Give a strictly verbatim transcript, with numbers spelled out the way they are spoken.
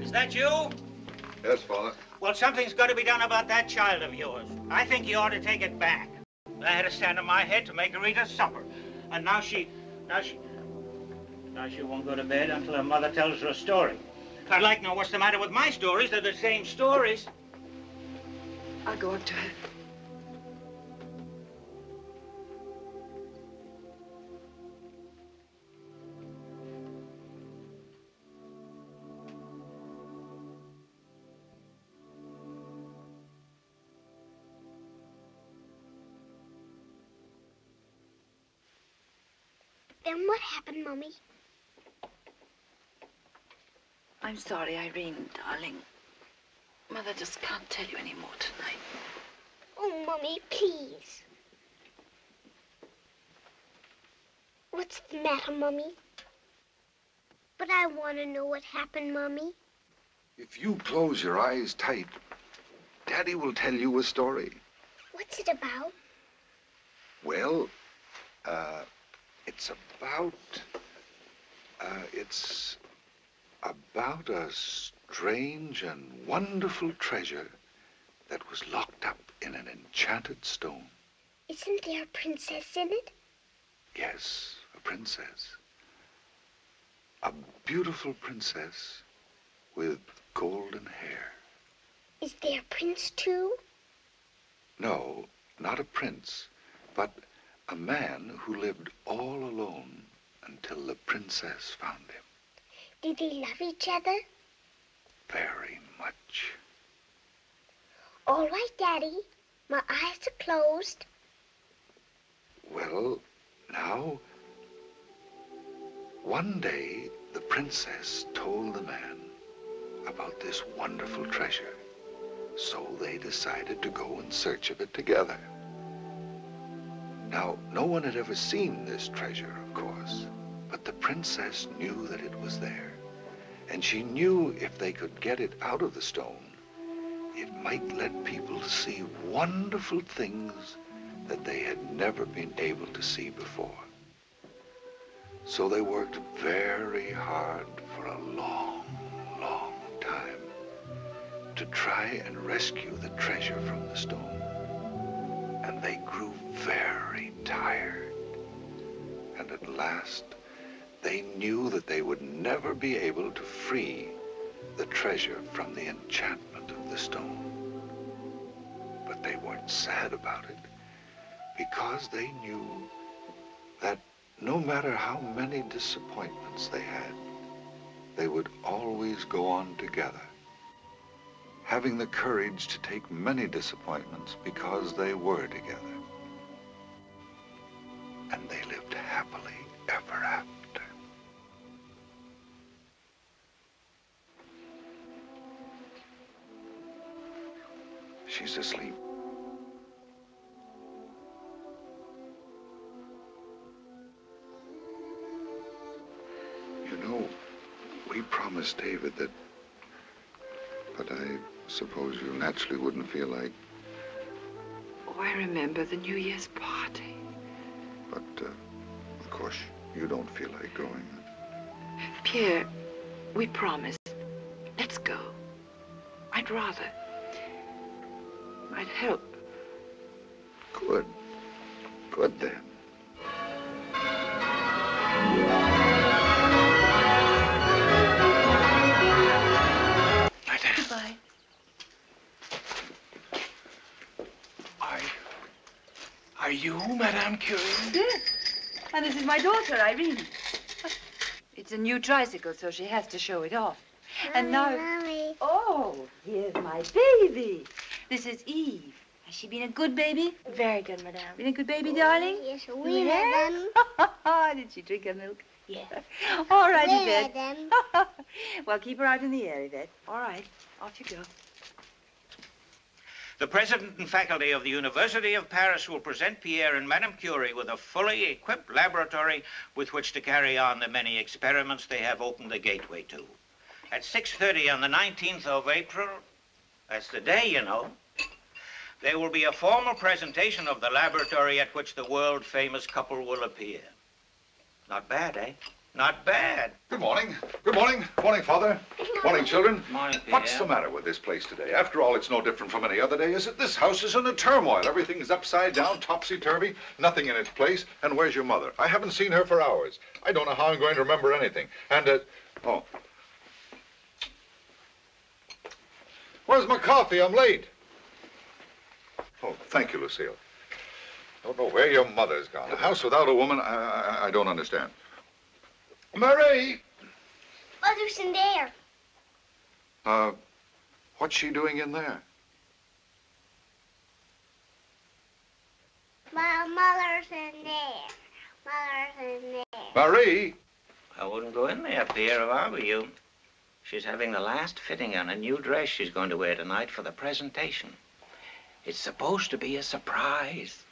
Is that you? Yes, Father. Well, something's got to be done about that child of yours. I think you ought to take it back. I had a stand on my head to make her eat her supper. And now she, now she, now she won't go to bed until her mother tells her a story. I'd like to know what's the matter with my stories. They're the same stories. I'll go up to her. Then what happened, Mommy? I'm sorry, Irene, darling. Mother just can't tell you any more tonight. Oh, Mommy, please. What's the matter, Mommy? But I want to know what happened, Mommy. If you close your eyes tight, Daddy will tell you a story. What's it about? Well, uh... It's about, uh, it's about a strange and wonderful treasure that was locked up in an enchanted stone. Isn't there a princess in it? Yes, a princess. A beautiful princess with golden hair. Is there a prince too? No, not a prince, but a man who lived all alone until the princess found him. Did they love each other? Very much. All right, Daddy. My eyes are closed. Well, now, one day the princess told the man about this wonderful treasure. So they decided to go in search of it together. Now, no one had ever seen this treasure, of course, but the princess knew that it was there, and she knew if they could get it out of the stone, it might let people see wonderful things that they had never been able to see before. So they worked very hard for a long, long time to try and rescue the treasure from the stone. And they grew very tired. And at last, they knew that they would never be able to free the treasure from the enchantment of the stone. But they weren't sad about it, because they knew that no matter how many disappointments they had, they would always go on together, having the courage to take many disappointments because they were together. And they lived happily ever after. She's asleep. You know, we promised David that, but I suppose you naturally wouldn't feel like... Oh, I remember the New Year's party. But, uh, of course, you don't feel like going. Pierre, we promised. Let's go. I'd rather. I'd help. Good. Good, then. Are you Madame Curie? Yes. And this is my daughter, Irene. It's a new tricycle, so she has to show it off. Mommy, and now... Mommy. Oh, here's my baby. This is Eve. Has she been a good baby? Very good, Madame. Been a good baby, darling? Yes, we, oui, Madame. Did she drink her milk? Yes. All right, oui, Yvette. Madame. Well, keep her out in the air, Yvette. All right. Off you go. The president and faculty of the University of Paris will present Pierre and Madame Curie with a fully equipped laboratory with which to carry on the many experiments they have opened the gateway to. At six thirty on the nineteenth of April, that's the day, you know, there will be a formal presentation of the laboratory at which the world-famous couple will appear. Not bad, eh? Not bad. Good morning. Good morning. Morning, Father. Morning, morning children. Morning, Pierre. What's the matter with this place today? After all, it's no different from any other day, is it? This house is in a turmoil. Everything is upside down, topsy-turvy, nothing in its place. And where's your mother? I haven't seen her for hours. I don't know how I'm going to remember anything. And, uh, oh. Where's my coffee? I'm late. Oh, thank you, Lucille. I don't know where your mother's gone. A house without a woman, I, I, I don't understand. Marie! Mother's in there. Uh, what's she doing in there? My mother's in there. Mother's in there. Marie! I wouldn't go in there, Pierre, if I were you. She's having the last fitting on a new dress she's going to wear tonight for the presentation. It's supposed to be a surprise.